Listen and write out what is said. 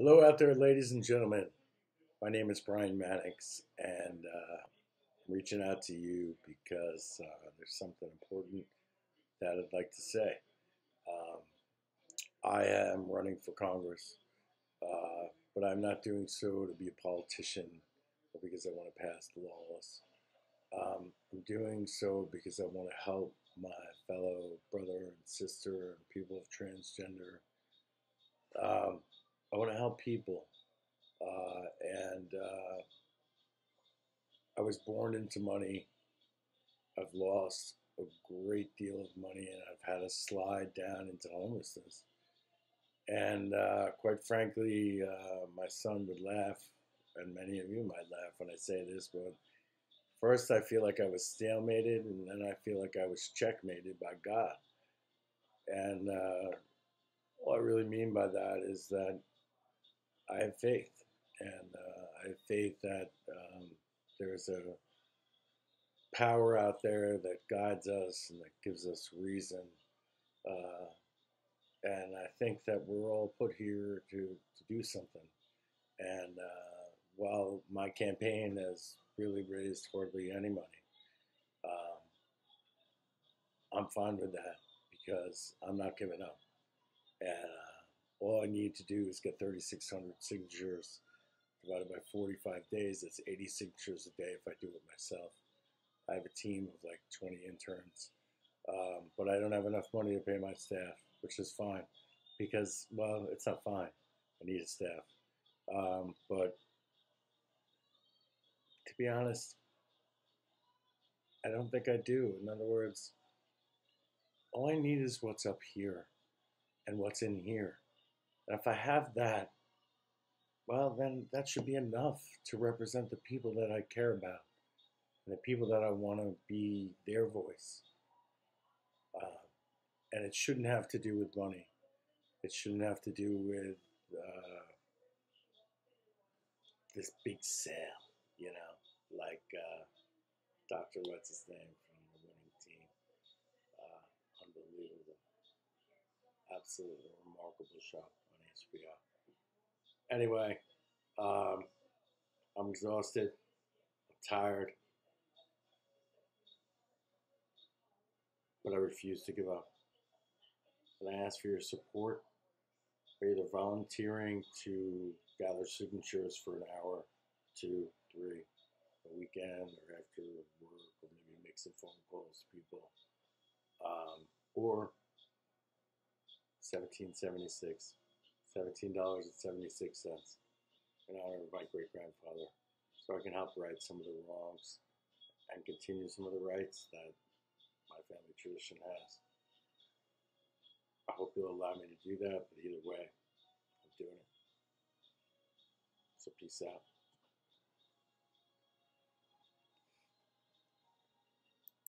Hello out there, ladies and gentlemen. My name is Brian Mannix, and I'm reaching out to you because there's something important that I'd like to say. I am running for Congress, but I'm not doing so to be a politician or because I want to pass the laws. I'm doing so because I want to help my fellow brother and sister and people of transgender. I want to help people, and I was born into money. I've lost a great deal of money, and I've had a slide down into homelessness. And quite frankly, my son would laugh, and many of you might laugh when I say this, but first I feel like I was stalemated, and then I feel like I was checkmated by God. And all I really mean by that is that I have faith, and I have faith that there's a power out there that guides us and that gives us reason, and I think that we're all put here to do something. And while my campaign has really raised hardly any money, I'm fine with that because I'm not giving up. And all I need to do is get 3,600 signatures divided by 45 days. That's 80 signatures a day if I do it myself. I have a team of like 20 interns, but I don't have enough money to pay my staff, which is fine because, well, it's not fine. I need a staff. But to be honest, I don't think I do. In other words, all I need is what's up here and what's in here. And if I have that, well, then that should be enough to represent the people that I care about and the people that I want to be their voice. And it shouldn't have to do with money. It shouldn't have to do with this big sale, you know, like Dr. What's his name from the winning team. Unbelievable. Absolutely remarkable show on HBO. Anyway, I'm exhausted. I'm tired. But I refuse to give up. And I ask for your support by either volunteering to gather signatures for an hour, two, three, a weekend, or after work, or maybe make some phone calls to people, or 1776, $17.76 in honor of my great-grandfather, so I can help right some of the wrongs and continue some of the rights that my family tradition has. I hope you'll allow me to do that, but either way, I'm doing it. So peace out.